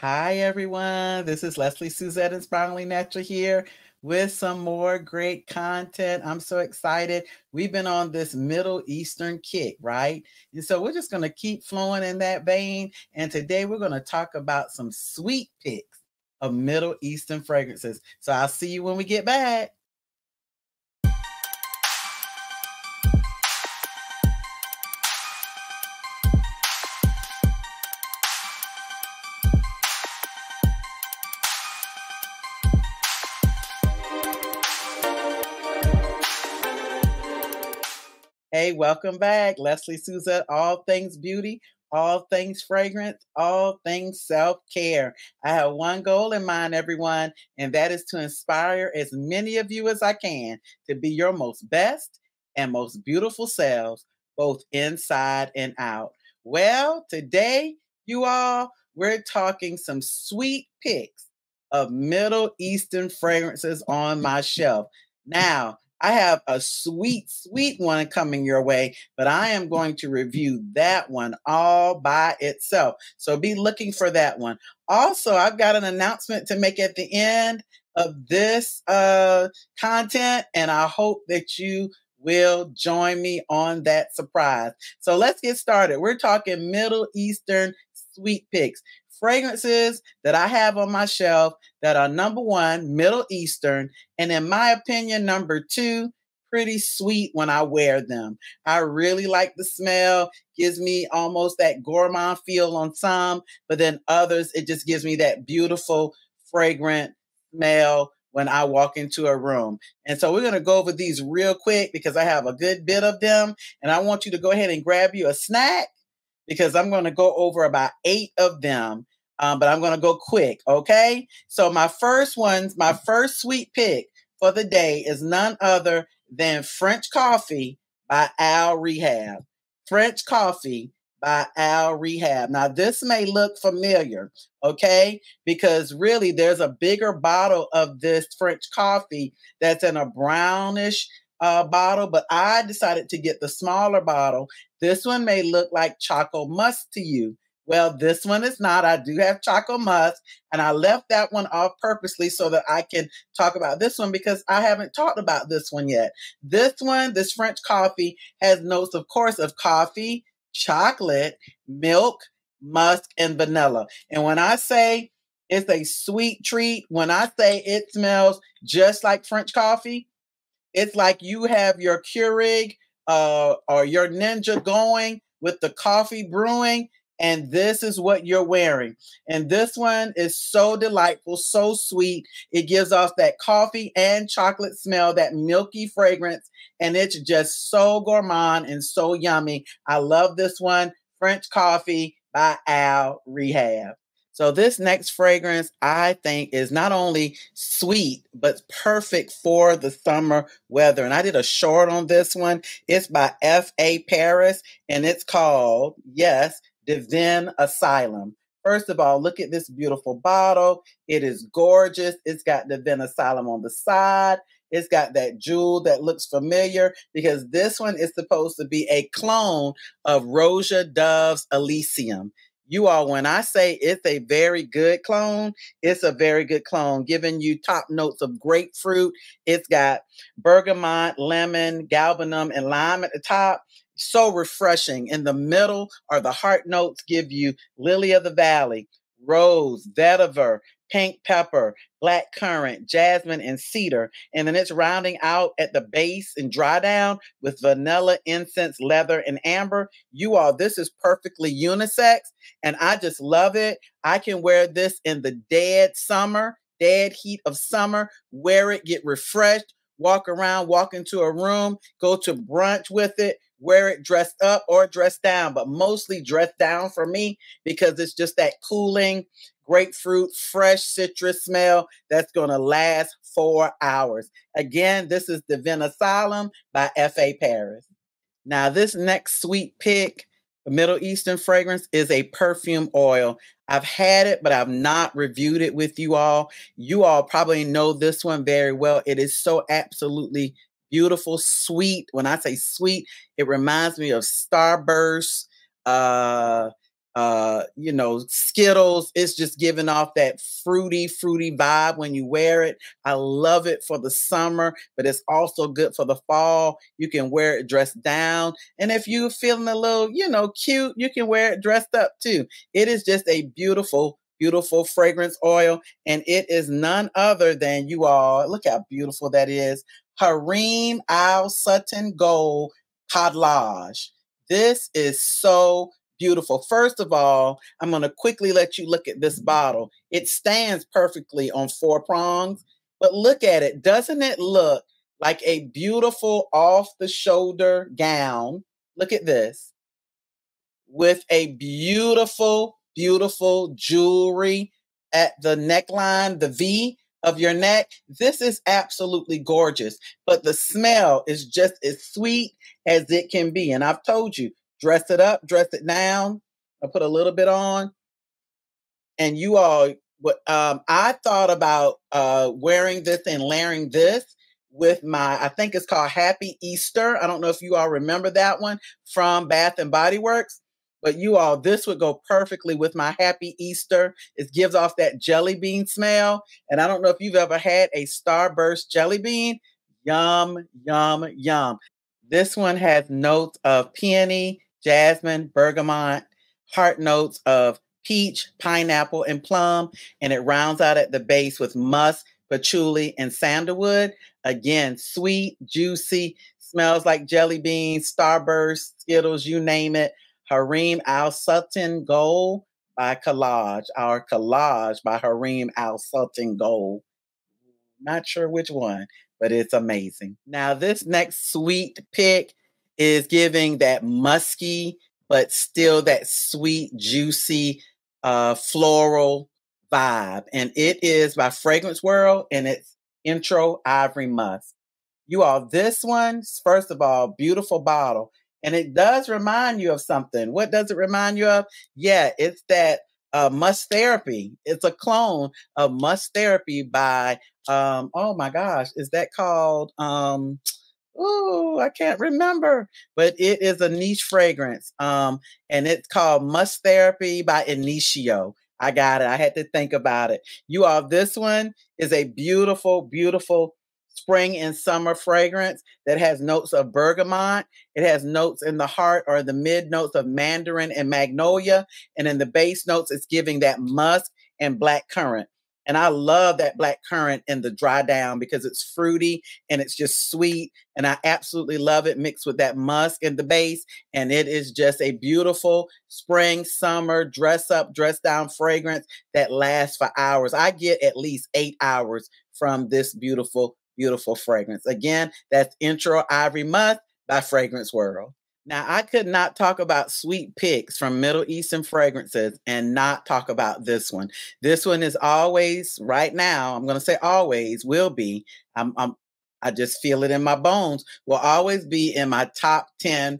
Hi, everyone. This is Lesley Suzette, Inspiringly Natural, here with some more great content. I'm so excited. We've been on this Middle Eastern kick, right? And so we're just going to keep flowing in that vein. And today we're going to talk about some sweet picks of Middle Eastern fragrances. So I'll see you when we get back. Hey, welcome back. Lesley Suzette, all things beauty, all things fragrance, all things self-care. I have one goal in mind, everyone, and that is to inspire as many of you as I can to be your most best and most beautiful selves, both inside and out. Well, today, you all, we're talking some sweet picks of Middle Eastern fragrances on my shelf. Now, I have a sweet, sweet one coming your way, but I am going to review that one all by itself. So be looking for that one. Also, I've got an announcement to make at the end of this content, and I hope that you will join me on that surprise. So let's get started. We're talking Middle Eastern sweet picks. Fragrances that I have on my shelf that are number one, Middle Eastern, and in my opinion, number two, pretty sweet when I wear them. I really like the smell. Gives me almost that gourmand feel on some, but then others, it just gives me that beautiful, fragrant smell when I walk into a room. And so we're going to go over these real quick because I have a good bit of them, and I want you to go ahead and grab you a snack because I'm going to go over about 8 of them. But I'm going to go quick, okay? So my first sweet pick for the day is none other than French Coffee by Al Rehab. French Coffee by Al Rehab. Now, this may look familiar, okay? Because really, there's a bigger bottle of this French coffee that's in a brownish bottle, but I decided to get the smaller bottle. This one may look like Choco Musk to you. Well, this one is not. I do have Choco Musk, and I left that one off purposely so that I can talk about this one because I haven't talked about this one yet. This one, this French coffee, has notes, of course, of coffee, chocolate, milk, musk, and vanilla. And when I say it's a sweet treat, when I say it smells just like French coffee, it's like you have your Keurig or your Ninja going with the coffee brewing, and this is what you're wearing. And this one is so delightful, so sweet. It gives off that coffee and chocolate smell, that milky fragrance, and it's just so gourmand and so yummy. I love this one, French Coffee by Al Rehab. So this next fragrance, I think, is not only sweet, but perfect for the summer weather. And I did a short on this one. It's by F.A. Paris, and it's called, yes, Divin Asylum. First of all, look at this beautiful bottle. It is gorgeous. It's got Divin Asylum on the side. It's got that jewel that looks familiar because this one is supposed to be a clone of Roja Dove's Elysium. You all, when I say it's a very good clone, it's a very good clone, giving you top notes of grapefruit. It's got bergamot, lemon, galbanum, and lime at the top. So refreshing. In the middle are the heart notes, give you lily of the valley, rose, vetiver, pink pepper, black currant, jasmine, and cedar. And then it's rounding out at the base and dry down with vanilla, incense, leather, and amber. You all, this is perfectly unisex, and I just love it. I can wear this in the dead summer, dead heat of summer, wear it, get refreshed, walk around, walk into a room, go to brunch with it, wear it dressed up or dressed down, but mostly dressed down for me because it's just that cooling grapefruit, fresh citrus smell that's going to last 4 hours. Again, this is Divin Asylum by F.A. Paris. Now, this next sweet pick, Middle Eastern fragrance, is a perfume oil. I've had it, but I've not reviewed it with you all. You all probably know this one very well. It is so absolutely beautiful, sweet. When I say sweet, it reminds me of Starburst, you know, Skittles. It's just giving off that fruity vibe when you wear it. I love it for the summer, but it's also good for the fall. You can wear it dressed down. And if you're feeling a little, you know, cute, you can wear it dressed up too. It is just a beautiful fragrance oil. And it is none other than, you all, look how beautiful that is, Hareem Al Sutton Gold Hodlage. This is so beautiful. First of all, I'm going to quickly let you look at this bottle. It stands perfectly on four prongs, but look at it. Doesn't it look like a beautiful off-the-shoulder gown? Look at this. With a beautiful jewelry at the neckline, the V of your neck. This is absolutely gorgeous, but the smell is just as sweet as it can be. And I've told you, dress it up, dress it down. I put a little bit on. And you all, I thought about wearing this and layering this with my, I think it's called Happy Easter. I don't know if you all remember that one from Bath and Body Works. But you all, this would go perfectly with my Happy Easter. It gives off that jelly bean smell. And I don't know if you've ever had a Starburst jelly bean. Yum. This one has notes of peony, jasmine, bergamot, heart notes of peach, pineapple, and plum. And it rounds out at the base with musk, patchouli, and sandalwood. Again, sweet, juicy, smells like jelly beans, Starburst, Skittles, you name it. Hareem Al Sutton Gold by Collage. Our Collage by Hareem Al Sutton Gold. Not sure which one, but it's amazing. Now, this next sweet pick is giving that musky, but still that sweet, juicy, floral vibe. And it is by Fragrance World, and it's Intro Ivory Musk. You all, this one, first of all, beautiful bottle. And it does remind you of something. What does it remind you of? Yeah, it's that Musk Therapy. It's a clone of Musk Therapy by, oh my gosh, is that called, ooh, I can't remember. But it is a niche fragrance. And it's called Musk Therapy by Initio. I got it. I had to think about it. You all, this one is a beautiful spring and summer fragrance that has notes of bergamot. It has notes in the heart or the mid notes of mandarin and magnolia. And in the base notes, it's giving that musk and black currant. And I love that black currant in the dry down because it's fruity and it's just sweet. And I absolutely love it mixed with that musk in the base. And it is just a beautiful spring, summer, dress up, dress down fragrance that lasts for hours. I get at least 8 hours from this beautiful fragrance. Again, that's Intro Ivory Musk by Fragrance World. Now, I could not talk about sweet picks from Middle Eastern fragrances and not talk about this one. This one is always, right now, I'm going to say always, will be, I just feel it in my bones, will always be in my top 10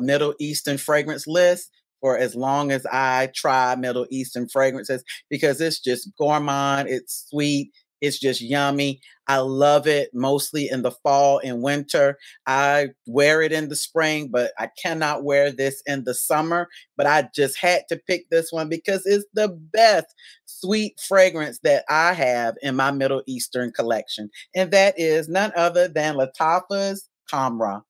Middle Eastern fragrance list for as long as I try Middle Eastern fragrances, because it's just gourmand, it's sweet, it's just yummy. I love it mostly in the fall and winter. I wear it in the spring, but I cannot wear this in the summer. But I just had to pick this one because it's the best sweet fragrance that I have in my Middle Eastern collection. And that is none other than Lattafa's Kamrah.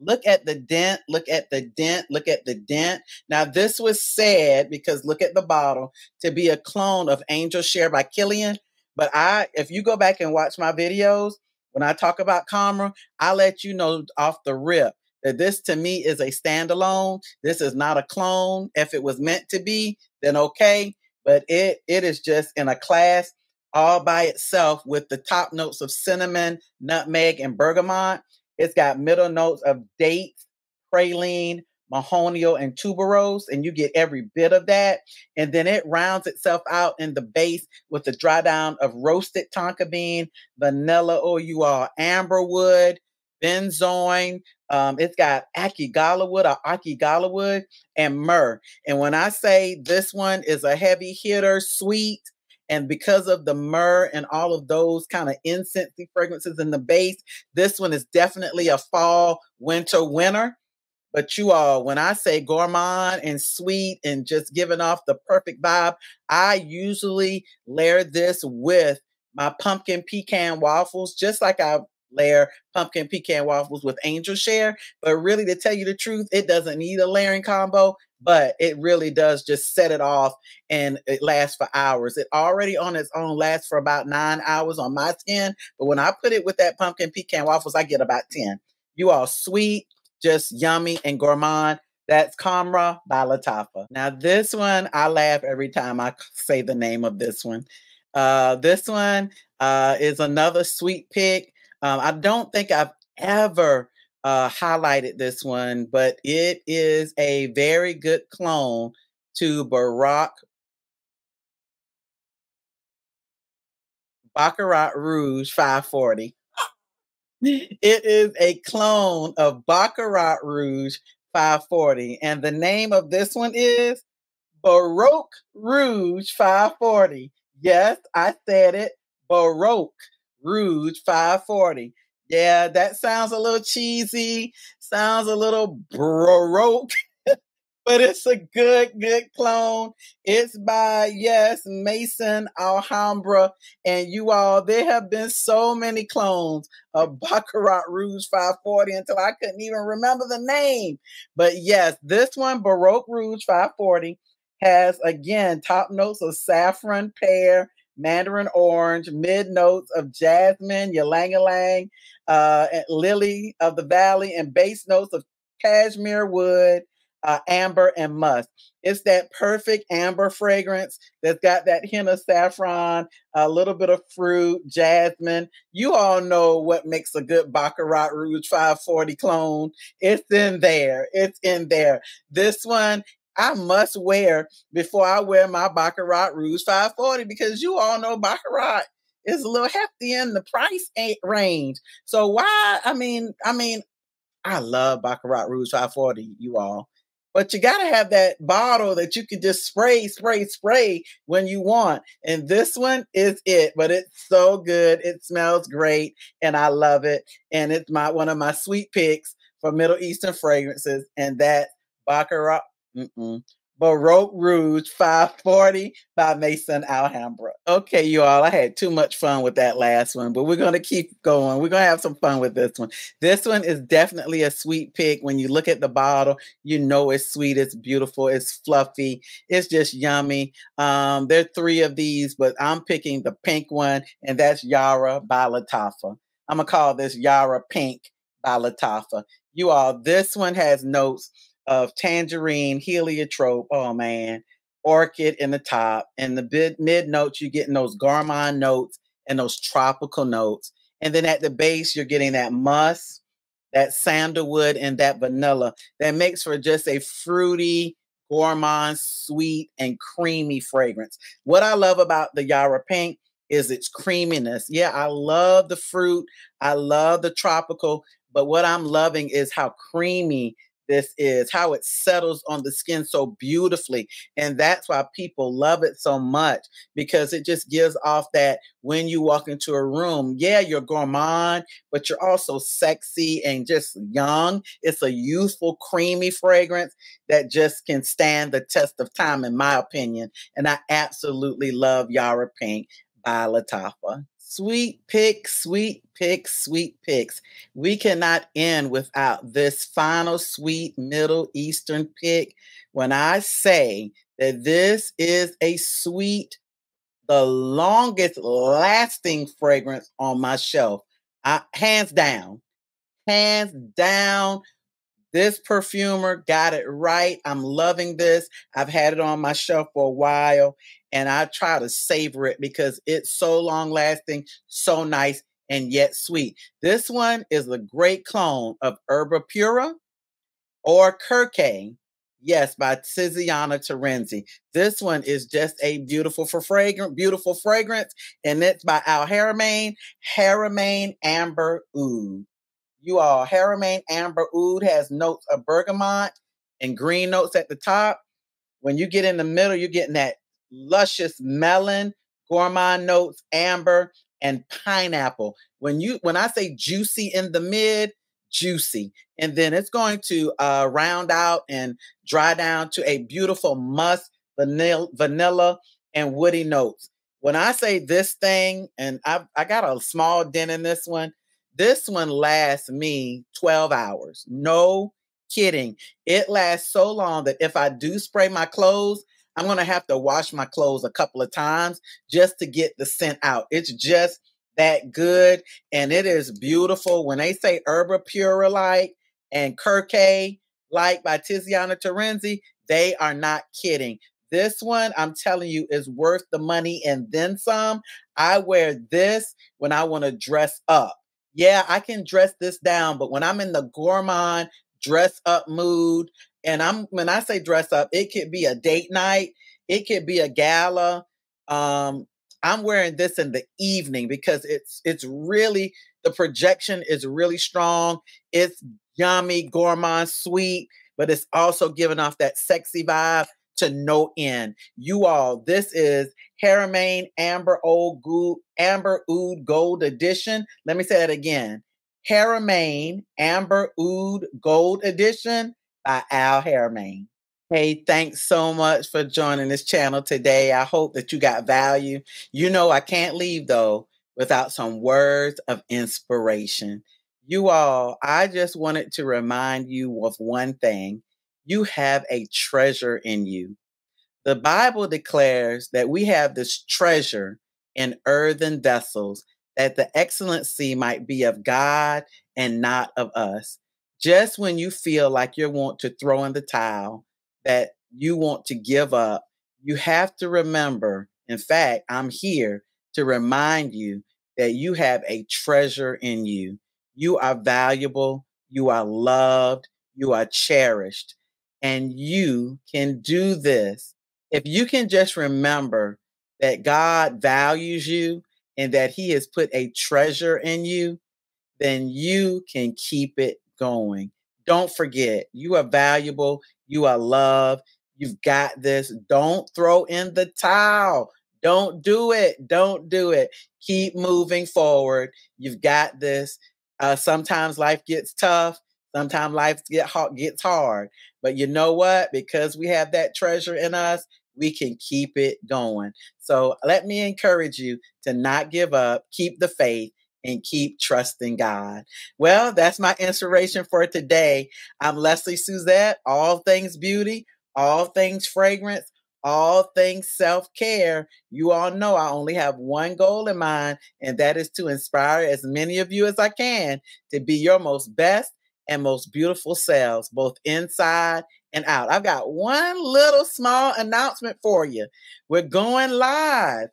Look at the dent, look at the dent, look at the dent. Now, this was said, because look at the bottle, to be a clone of Angel Share by Killian. But if you go back and watch my videos, when I talk about Kamrah, I let you know off the rip that this to me is a standalone. This is not a clone. If it was meant to be, then okay. But it is just in a class all by itself with the top notes of cinnamon, nutmeg, and bergamot. It's got middle notes of dates, praline, Mahonial, and tuberose, and you get every bit of that. And then it rounds itself out in the base with the dry down of roasted tonka bean, vanilla, you all, amber wood, benzoin. It's got akigala wood or akigala wood and myrrh. And when I say this one is a heavy hitter, sweet, and because of the myrrh and all of those kind of incensey fragrances in the base, this one is definitely a fall, winter winner. But you all, when I say gourmand and sweet and just giving off the perfect vibe, I usually layer this with my pumpkin pecan waffles, just like I layer pumpkin pecan waffles with Angel Share. But really, to tell you the truth, it doesn't need a layering combo, but it really does just set it off, and it lasts for hours. It already on its own lasts for about 9 hours on my skin. But when I put it with that pumpkin pecan waffles, I get about 10. You all, sweet, just yummy and gourmand. That's Kamrah by Lattafa. Now this one, I laugh every time I say the name of this one. This one is another sweet pick. I don't think I've ever highlighted this one, but it is a very good clone to Baccarat Rouge 540. It is a clone of Baccarat Rouge 540. And the name of this one is Baroque Rouge 540. Yes, I said it. Baroque Rouge 540. Yeah, that sounds a little cheesy, sounds a little baroque, but it's a good, good clone. It's by, yes, Maison Alhambra. And you all, there have been so many clones of Baccarat Rouge 540 until I couldn't even remember the name. But yes, this one, Baroque Rouge 540, has, again, top notes of saffron, pear, mandarin orange, mid notes of jasmine, ylang-ylang, lily of the valley, and base notes of cashmere wood, amber, and musk. It's that perfect amber fragrance that's got that hint of saffron, a little bit of fruit, jasmine. You all know what makes a good Baccarat Rouge 540 clone. It's in there. It's in there. This one I must wear before I wear my Baccarat Rouge 540, because you all know Baccarat is a little hefty in the price range. So why? I mean, I love Baccarat Rouge 540, you all. But you got to have that bottle that you can just spray, spray, spray when you want. And this one is it, but it's so good. It smells great, and I love it. And it's one of my sweet picks for Middle Eastern fragrances, and that Baccarat Baroque Rouge 540 by Maison Alhambra. Okay, you all, I had too much fun with that last one, but we're going to keep going. We're going to have some fun with this one. This one is definitely a sweet pick. When you look at the bottle, you know it's sweet, it's beautiful, it's fluffy, it's just yummy. There are three of these, but I'm picking the pink one, and that's Yara by Lattafa. I'm going to call this Yara Pink by Lattafa. You all, this one has notes of tangerine, heliotrope, oh man, orchid in the top, and the mid notes, you're getting those gourmand notes and those tropical notes. And then at the base, you're getting that musk, that sandalwood, and that vanilla. That makes for just a fruity, gourmand, sweet, and creamy fragrance. What I love about the Yara Pink is its creaminess. Yeah, I love the fruit, I love the tropical, but what I'm loving is how creamy this is, how it settles on the skin so beautifully. And that's why people love it so much, because it just gives off that when you walk into a room, yeah, you're gourmand, but you're also sexy and just young. It's a youthful, creamy fragrance that just can stand the test of time, in my opinion. And I absolutely love Yara Pink by Lattafa. Sweet picks, sweet picks, sweet picks. We cannot end without this final sweet Middle Eastern pick. When I say that this is a sweet, the longest lasting fragrance on my shelf, hands down, this perfumer got it right. I'm loving this. I've had it on my shelf for a while, and I try to savor it because it's so long lasting, so nice, and yet sweet. This one is a great clone of Erba Pura or Kirke. Yes, by Tiziana Terenzi. This one is just a beautiful fragrance, and it's by Al Haramain, Haramain Amber Oud. You all, Haramain Amber Oud has notes of bergamot and green notes at the top. When you get in the middle, you're getting that luscious melon, gourmand notes, amber, and pineapple. When I say juicy in the mid, juicy. And then it's going to round out and dry down to a beautiful musk, vanilla, and woody notes. When I say this thing, and I got a small dent in this one lasts me 12 hours. No kidding. It lasts so long that if I do spray my clothes, I'm going to have to wash my clothes a couple of times just to get the scent out. It's just that good. And it is beautiful. When they say Erba Pura like and Kirke like by Tiziana Terenzi, they are not kidding. This one, I'm telling you, is worth the money and then some. I wear this when I want to dress up. Yeah, I can dress this down, but when I'm in the gourmand dress up mood, and when I say dress up, it could be a date night, it could be a gala. I'm wearing this in the evening because it's really, the projection is really strong. It's yummy, gourmand, sweet, but it's also giving off that sexy vibe to no end. You all, this is Haramain Amber Oud Gold Edition. Let me say that again. Haramain Amber Oud Gold Edition by Al Haramain. Hey, thanks so much for joining this channel today. I hope that you got value. You know, I can't leave though without some words of inspiration. You all, I just wanted to remind you of one thing. You have a treasure in you. The Bible declares that we have this treasure in earthen vessels, that the excellency might be of God and not of us. Just when you feel like you want to throw in the towel, that you want to give up, you have to remember, in fact, I'm here to remind you that you have a treasure in you. You are valuable, you are loved, you are cherished, and you can do this. If you can just remember that God values you and that he has put a treasure in you, then you can keep it going. Don't forget, you are valuable. You are loved. You've got this. Don't throw in the towel. Don't do it. Don't do it. Keep moving forward. You've got this. Sometimes life gets tough. Sometimes life gets hard. But you know what? Because we have that treasure in us, we can keep it going. So let me encourage you to not give up. Keep the faith and keep trusting God. Well, that's my inspiration for today. I'm Lesley Suzette, all things beauty, all things fragrance, all things self-care. You all know I only have one goal in mind, and that is to inspire as many of you as I can to be your most best and most beautiful selves, both inside and out. I've got one little small announcement for you. We're going live.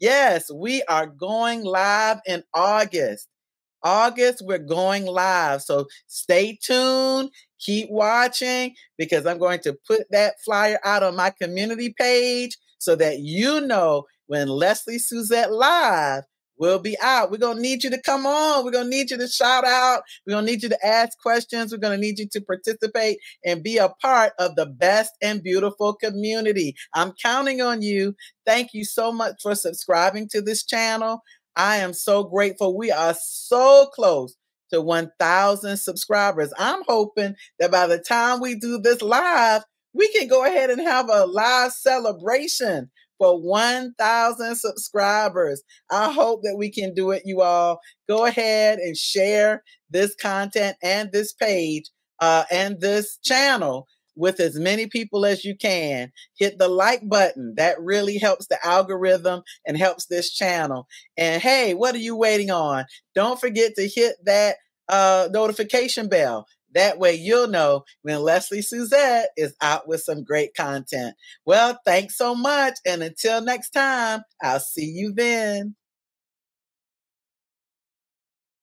Yes, we are going live in August. August, we're going live. So stay tuned, keep watching, because I'm going to put that flyer out on my community page so that you know when Lesley Suzette Live will be out. We're going to need you to come on. We're going to need you to shout out. We're going to need you to ask questions. We're going to need you to participate and be a part of the best and beautiful community. I'm counting on you. Thank you so much for subscribing to this channel. I am so grateful. We are so close to 1,000 subscribers. I'm hoping that by the time we do this live, we can go ahead and have a live celebration for 1,000 subscribers. I hope that we can do it, you all. Go ahead and share this content and this page and this channel with as many people as you can. Hit the like button. That really helps the algorithm and helps this channel. And hey, what are you waiting on? Don't forget to hit that notification bell. That way you'll know when Lesley Suzette is out with some great content. Well, thanks so much. And until next time, I'll see you then.